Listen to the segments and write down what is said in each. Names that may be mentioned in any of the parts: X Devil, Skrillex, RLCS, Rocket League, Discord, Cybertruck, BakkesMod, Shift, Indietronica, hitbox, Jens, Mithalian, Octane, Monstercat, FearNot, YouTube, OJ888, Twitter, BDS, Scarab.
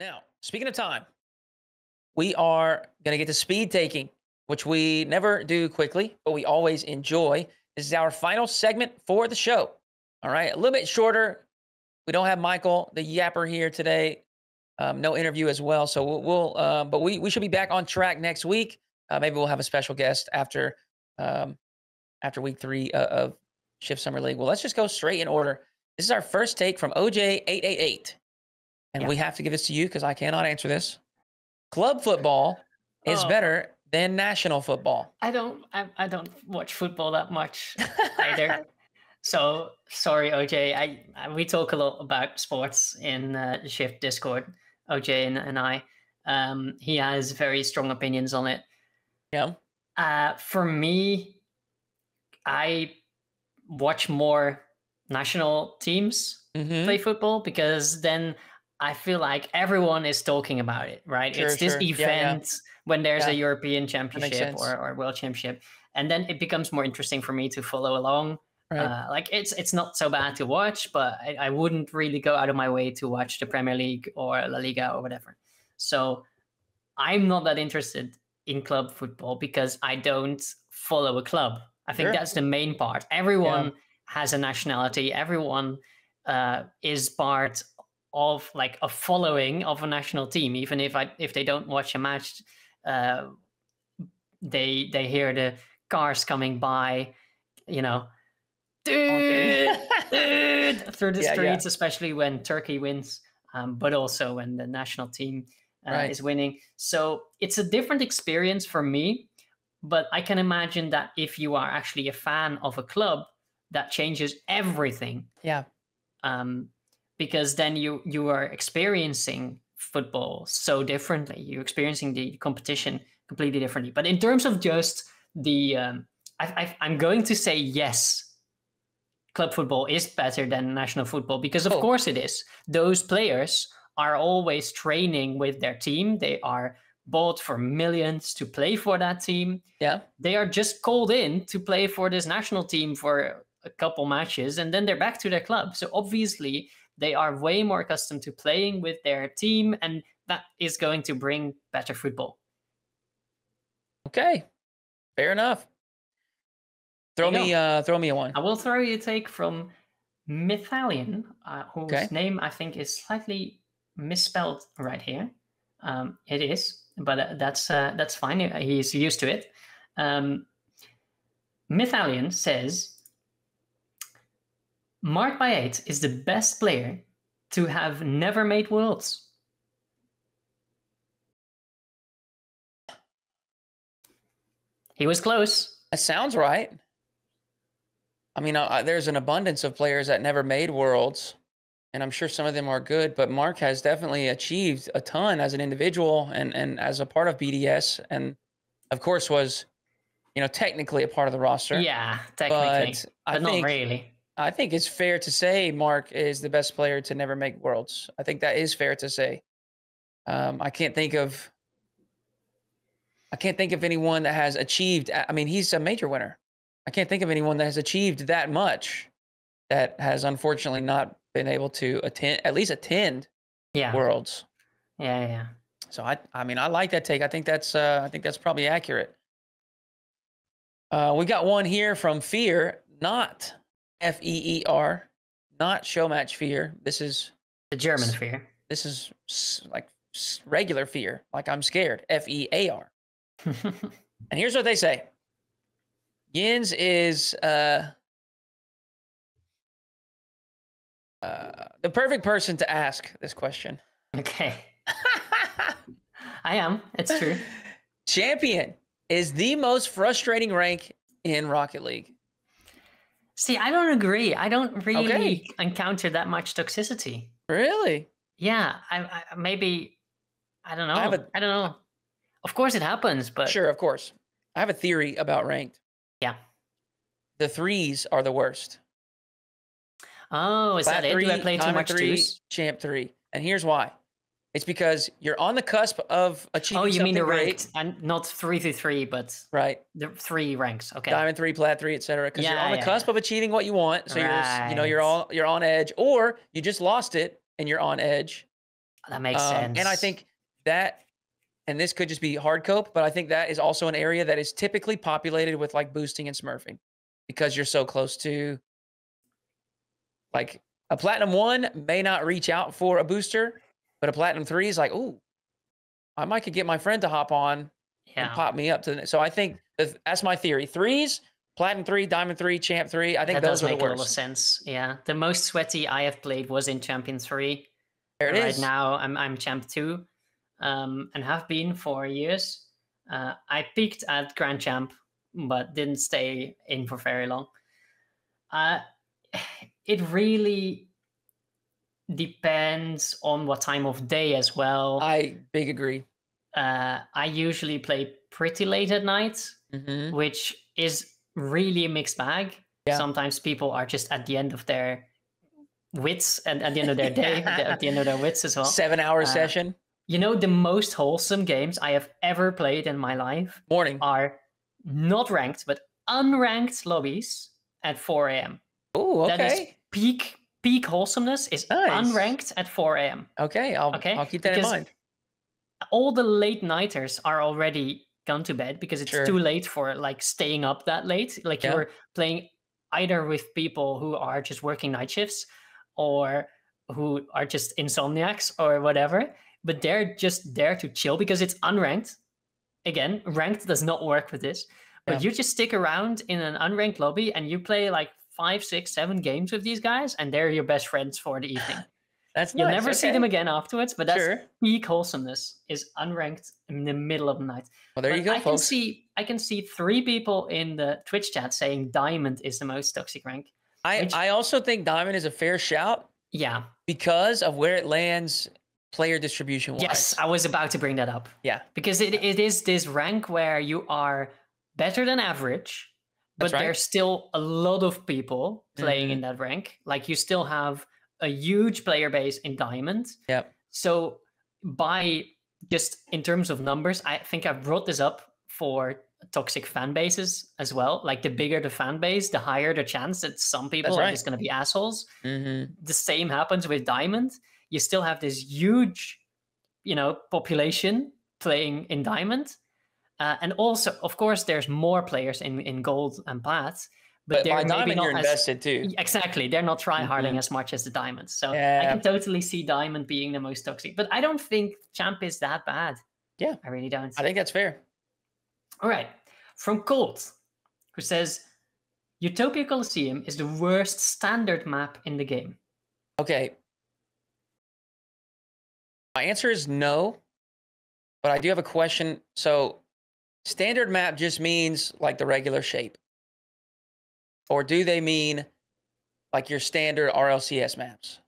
Now, speaking of time, we are going to get to speed taking, which we never do quickly, but we always enjoy. This is our final segment for the show. All right, a little bit shorter. We don't have Michael, the yapper, here today. No interview as well, so we should be back on track next week. Maybe we'll have a special guest after after week 3 of Shift Summer League. Well, let's just go straight in order. This is our first take from OJ888, and we have to give this to you because I cannot answer this. Club football is better than national football. I don't watch football that much either. So sorry, OJ. We talk a lot about sports in Shift Discord, OJ and I. He has very strong opinions on it. Yeah. For me, I watch more national teams play football because then I feel like everyone is talking about it, right? Sure, it's this event when there's a European Championship or World Championship, and then it becomes more interesting for me to follow along. Right. Like it's not so bad to watch, but I wouldn't really go out of my way to watch the Premier League or La Liga or whatever. So I'm not that interested in club football because I don't follow a club. I think that's the main part. Everyone has a nationality. Everyone is part of like a following of a national team. Even if they don't watch a match, they hear the cars coming by, you know. Dude, through the streets, especially when Turkey wins, but also when the national team is winning. So it's a different experience for me, but I can imagine that if you are actually a fan of a club, that changes everything. Yeah. Because then you are experiencing football so differently. You're experiencing the competition completely differently. But in terms of just the, I'm going to say yes. Club football is better than national football because, of course, it is. Those players are always training with their team. They are bought for millions to play for that team. Yeah, they are just called in to play for this national team for a couple matches, and then they're back to their club. So obviously, they are way more accustomed to playing with their team, and that is going to bring better football. Okay, fair enough. Throw me a one. I will throw you a take from Mithalian, whose name I think is slightly misspelled right here. It is, but that's fine. He's used to it. Mithalian says, Mark by 8 is the best player to have never made worlds. He was close. That sounds right. I mean, there's an abundance of players that never made worlds, and I'm sure some of them are good, but Mark has definitely achieved a ton as an individual and as a part of BDS, and of course was, you know, technically a part of the roster. Yeah, technically, but not really. I think it's fair to say Mark is the best player to never make worlds. I think that is fair to say. I can't think of anyone that has achieved, I mean, he's a major winner. I can't think of anyone that has achieved that much that has unfortunately not been able to attend worlds. Yeah. So I mean I like that take. I think that's probably accurate. We got one here from FearNot, FEER, not show match fear. This is the German fear. This is like regular fear, like I'm scared, FEAR. And here's what they say. Jens is the perfect person to ask this question. Okay. I am. It's true. Champion is the most frustrating rank in Rocket League. See, I don't agree. I don't really encounter that much toxicity. Really? Yeah. Maybe. I don't know. I don't know. Of course it happens, but. Sure, of course. I have a theory about ranked. Yeah. The threes are the worst. Oh, is that it? Do I play too much threes? Champ 3. And here's why. It's because you're on the cusp of achieving something. Oh, you mean the ranked, and not 3 through 3, but the 3 ranks. Okay. Diamond 3, plat 3, etc. Because you're on the cusp of achieving what you want. So you're on edge, or you just lost it and you're on edge. That makes sense. And I think that, and this could just be hard cope, but I think that is also an area that is typically populated with like boosting and smurfing, because you're so close to like a platinum one may not reach out for a booster, but a platinum three is like, ooh, I might could get my friend to hop on and pop me up to the next. So I think that's my theory. Threes, platinum three, diamond three, champ three. I think that those does are make the worst. A lot of sense. Yeah. The most sweaty I have played was in champion three. There it is. Right now I'm champ two. And have been for years. I peaked at Grand Champ, but didn't stay in for very long. It really depends on what time of day as well. I big agree. I usually play pretty late at night, mm-hmm. which is really a mixed bag. Yeah. Sometimes people are just at the end of their wits and at the end of their day, at the end of their wits as well. 7 hour session. You know, the most wholesome games I have ever played in my life are not ranked, but unranked lobbies at 4 a.m. Oh, okay. That is peak wholesomeness is nice. Unranked at 4 a.m. Okay, I'll keep that because in mind. All the late nighters are already gone to bed because it's too late for like staying up that late. Like you're playing either with people who are just working night shifts or who are just insomniacs or whatever. But they're just there to chill because it's unranked. Again, ranked does not work with this. But you just stick around in an unranked lobby and you play like 5, 6, 7 games with these guys and they're your best friends for the evening. That's You'll never see them again afterwards, but that's peak wholesomeness is unranked in the middle of the night. Well, there you go, folks. I can see 3 people in the Twitch chat saying Diamond is the most toxic rank. I also think Diamond is a fair shout. Yeah. Because of where it lands... player distribution wise. Yes, I was about to bring that up. Yeah. Because it is this rank where you are better than average, but there's still a lot of people playing in that rank. Like you still have a huge player base in Diamond. Yeah. So just in terms of numbers, I think I brought this up for toxic fan bases as well. Like the bigger the fan base, the higher the chance that some people are just going to be assholes. Mm-hmm. The same happens with Diamond. You still have this huge, population playing in Diamond. And also, of course, there's more players in Gold and Plat. But by Diamond, you're invested too. Exactly. They're not tryharding as much as the Diamonds. So I can totally see Diamond being the most toxic. But I don't think Champ is that bad. Yeah. I really don't. I think that's fair. All right. From Colt, who says, Utopia Coliseum is the worst standard map in the game. Okay. My answer is no, but I do have a question. So standard map just means like the regular shape, or do they mean like your standard RLCS maps?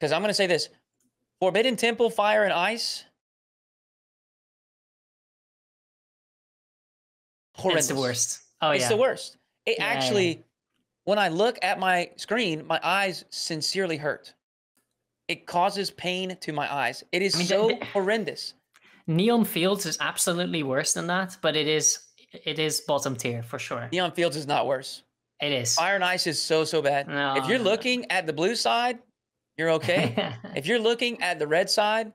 Because I'm going to say this, Forbidden Temple, Fire and Ice. Horrendous. It's the worst. Oh, it's the worst. It actually, when I look at my screen, my eyes sincerely hurt. It causes pain to my eyes. It is horrendous. Neon Fields is absolutely worse than that, but it is bottom tier for sure. Neon Fields is not worse. It is. Fire and Ice is so bad. No. If you're looking at the blue side, you're okay. If you're looking at the red side,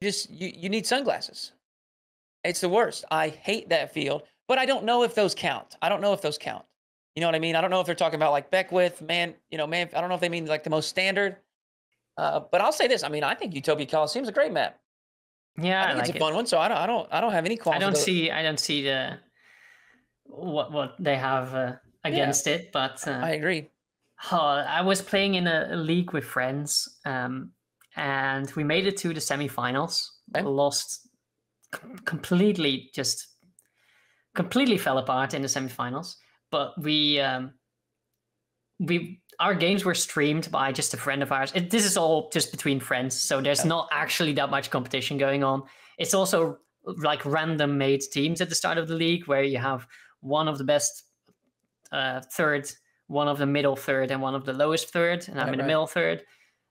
you need sunglasses. It's the worst. I hate that field, but I don't know if those count. You know what I mean? I don't know if they're talking about like Beckwith, man, I don't know if they mean like the most standard. But I'll say this. I mean, I think Utopia Coliseum is a great map. Yeah, I think it's a fun one. So I don't have any qualms. I don't see what they have against it. But I agree. I was playing in a league with friends, and we made it to the semifinals. Okay. Lost completely, just completely fell apart in the semifinals. But our games were streamed by just a friend of ours. This is all just between friends, so there's not actually that much competition going on. It's also like random made teams at the start of the league where you have one of the best third, one of the middle third, and one of the lowest third, and I'm in the middle third.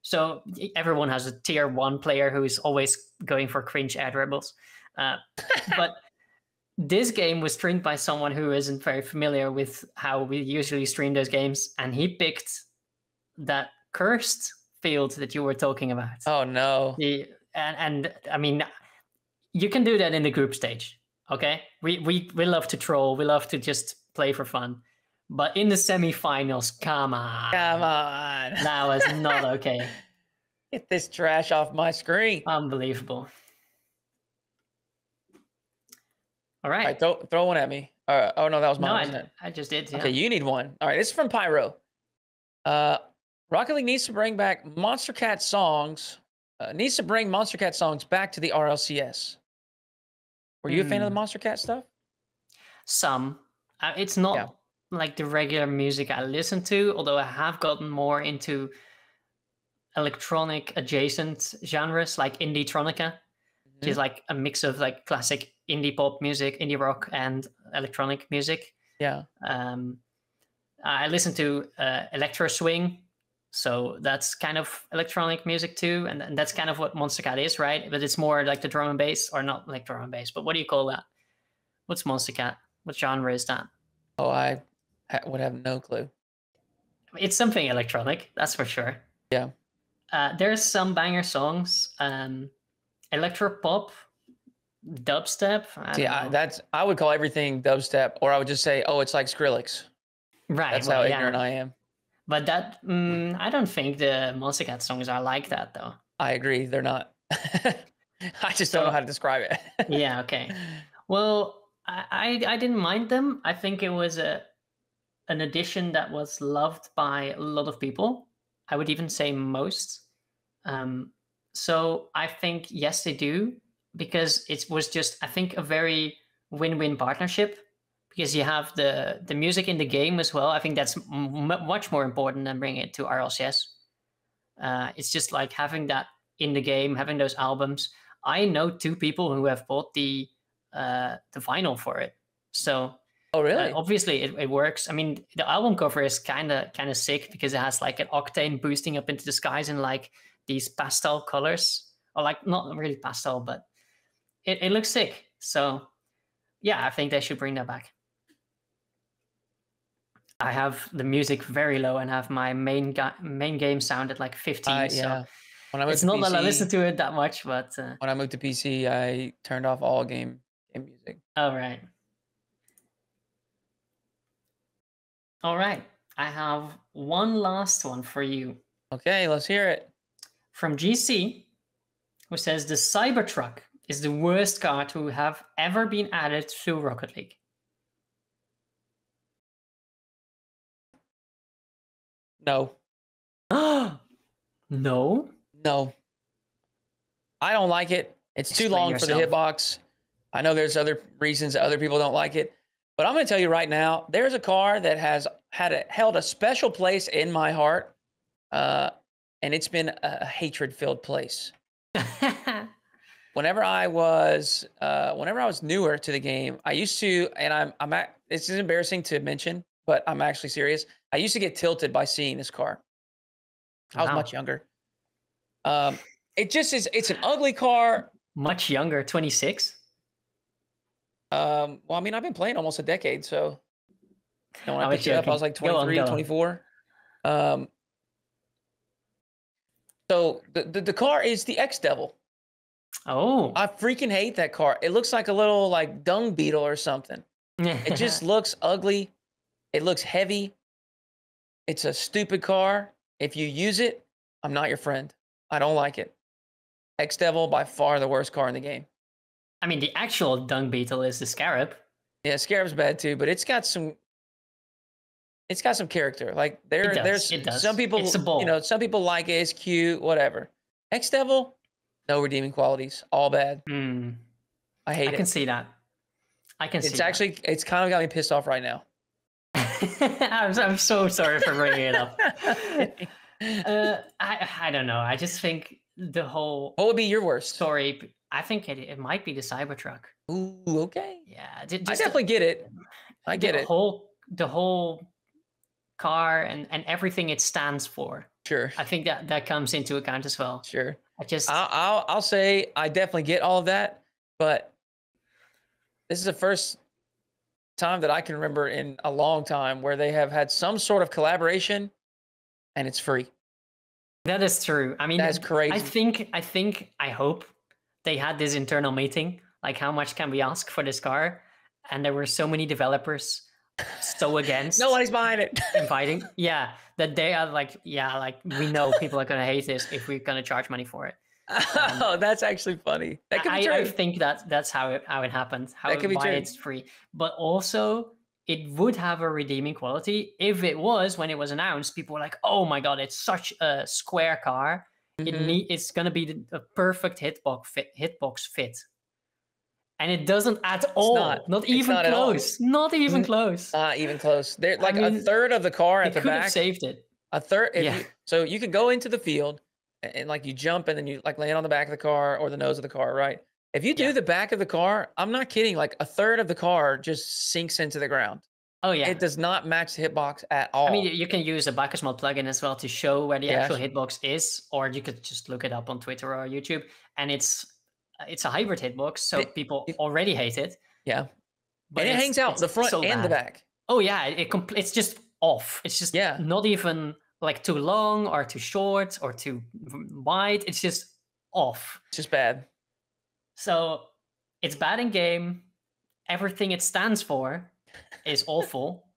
So everyone has a tier 1 player who is always going for cringe ad rebels. But... this game was streamed by someone who isn't very familiar with how we usually stream those games, and he picked that cursed fields that you were talking about. Oh no. And I mean, you can do that in the group stage. Okay, we love to troll. We love to just play for fun. But in the semifinals, come on. Come on. That was not okay. Get this trash off my screen. Unbelievable. All right. All right, throw one at me. Oh, no, that was mine, wasn't it? I just did. Yeah. Okay, you need one. All right, this is from Pyro. Rocket League needs to bring back Monstercat songs. Needs to bring Monstercat songs back to the RLCS. Were you a fan of the Monstercat stuff? Some. It's not like the regular music I listen to, although I have gotten more into electronic adjacent genres like Indietronica, which is like a mix of like classic indie pop music, indie rock, and electronic music. Yeah. I listen to electro swing, so that's kind of electronic music too, and that's kind of what Monstercat is, right? But it's more like the drum and bass, or not like drum and bass, but what do you call that? What's Monstercat? What genre is that? Oh, I would have no clue. It's something electronic, that's for sure. Yeah. There's some banger songs, electro pop, dubstep. Yeah, I would call everything dubstep, or I would just say, oh, it's like Skrillex. Right. That's how ignorant I am. But that, I don't think the Monstercat songs are like that, though. I agree, they're not. I just don't know how to describe it. Yeah, okay. Well, I didn't mind them. I think it was an addition that was loved by a lot of people. I would even say most. So I think, yes, they do, because it was just, I think, a very win-win partnership. Because you have the music in the game as well. I think that's much more important than bringing it to RLCS. It's just like having that in the game, having those albums. I know two people who have bought the vinyl for it. So, oh really? Obviously, it works. I mean, the album cover is kind of sick because it has like an Octane boosting up into the skies in like these pastel colors, or like not really pastel, but it looks sick. So, yeah, I think they should bring that back. I have the music very low and have my main game sound at like 15. So when I moved to PC, that I listen to it that much, but when I moved to PC, I turned off all game music. All right. All right. I have one last one for you. Okay, let's hear it. From GC, who says the Cybertruck is the worst car to have ever been added to Rocket League. No. No? No. I don't like it. It's too long for the hitbox. I know there's other reasons that other people don't like it, but I'm going to tell you right now, there's a car that has held a special place in my heart, and it's been a hatred-filled place. Whenever I was newer to the game, I used to, and this is embarrassing to mention, but I'm actually serious. I used to get tilted by seeing this car. I was much younger. It just is. It's an ugly car. Much younger, 26. Well, I mean, I've been playing almost a decade, so. And when I picked it up, I was like 23, 24. So the car is the X Devil. Oh, I freaking hate that car. It looks like a little like dung beetle or something. It just looks ugly. It looks heavy. It's a stupid car. If you use it, I'm not your friend. I don't like it. X Devil, by far the worst car in the game. I mean, the actual dung beetle is the Scarab. Yeah, Scarab's bad too, but it's got some character. Like there's some people, you know, some people like it. It's cute, whatever. X Devil, no redeeming qualities, all bad. I hate it. I can see that. It's kind of got me pissed off right now. I'm so sorry for bringing it up. I don't know. I just think the whole. What would be your worst story? I think it might be the Cybertruck. Ooh, okay. Yeah, I definitely get it. I get it. The whole car and everything it stands for. Sure. I think that comes into account as well. Sure. I'll say I definitely get all of that, but this is the first time that I can remember in a long time where they have had some sort of collaboration and it's free. That is true. I mean, that's crazy. I hope they had this internal meeting, like how much can we ask for this car? And there were so many developers so against. Nobody's buying it. Inviting. Yeah. That they are like, yeah, like we know people are going to hate this if we're going to charge money for it. Oh, that's actually funny. That could be true. I think that that's how it happened. How it, why it's free, but also it would have a redeeming quality if it was, when it was announced, people were like, "Oh my god, it's such a square car. Mm-hmm. It's gonna be a perfect hitbox fit," and it doesn't at all. Not even close. Not even close. They're like, I mean, a third of the car at the back. Have saved it. A third. Yeah. So you could go into the field. And like you jump and then you like land on the back of the car or the nose of the car, right? If you do the back of the car, I'm not kidding, like a third of the car just sinks into the ground. Oh yeah. It does not match the hitbox at all. I mean, you can use a BakkesMod plugin as well to show where the actual hitbox is, or you could just look it up on Twitter or YouTube, and it's a hybrid hitbox, so people already hate it. Yeah. But it hangs out the front and the back. Oh yeah, it's just off. It's just not even like too long or too short or too wide. It's just off. It's just bad. So it's bad in game. Everything it stands for is awful.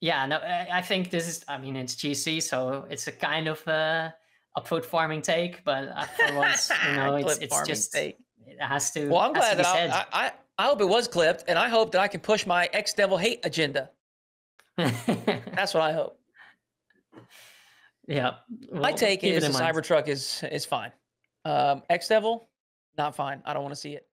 Yeah, no, I think this is, I mean, it's GC, so it's a kind of a upvote farming take, but for once, you know, it's just, it has to. Well, I'm glad that I hope it was clipped, and I hope that I can push my X Devil hate agenda. That's what I hope. Yeah, well, my take is the Cybertruck is fine. X Devil, not fine. I don't want to see it.